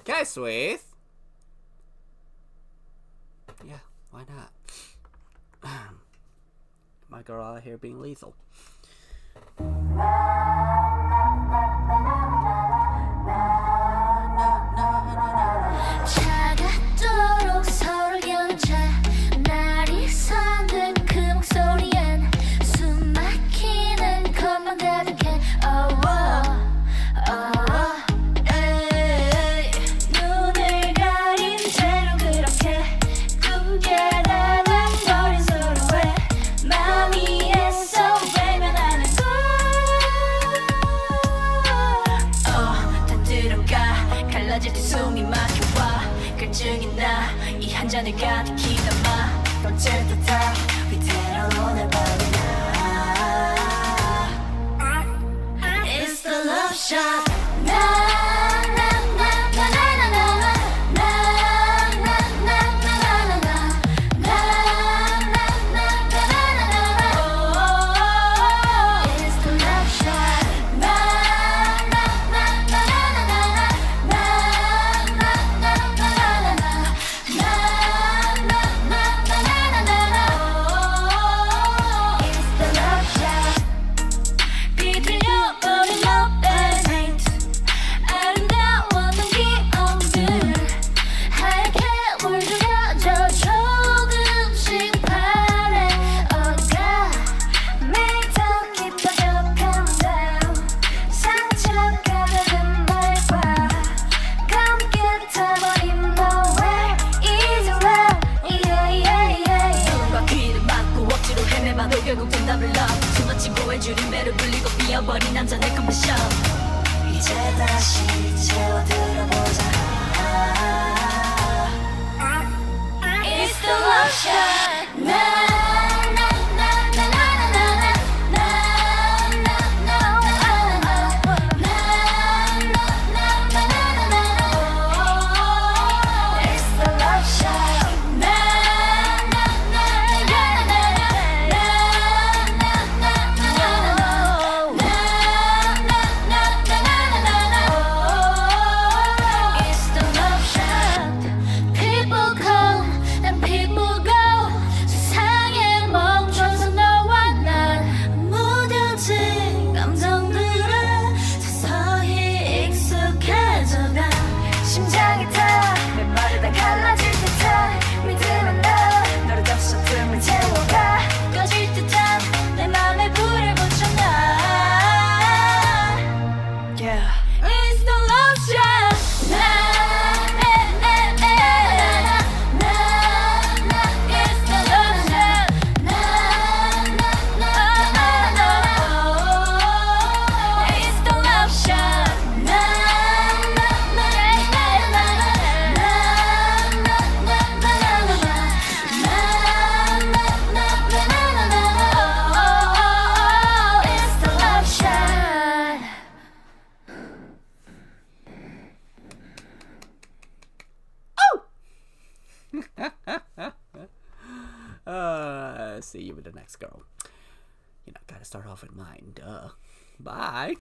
Okay, Swift. Yeah, why not? My girl out here being lethal. It's the love shot. It's the love shot. See you with the next girl. You know, gotta start off with mine. Duh. Bye.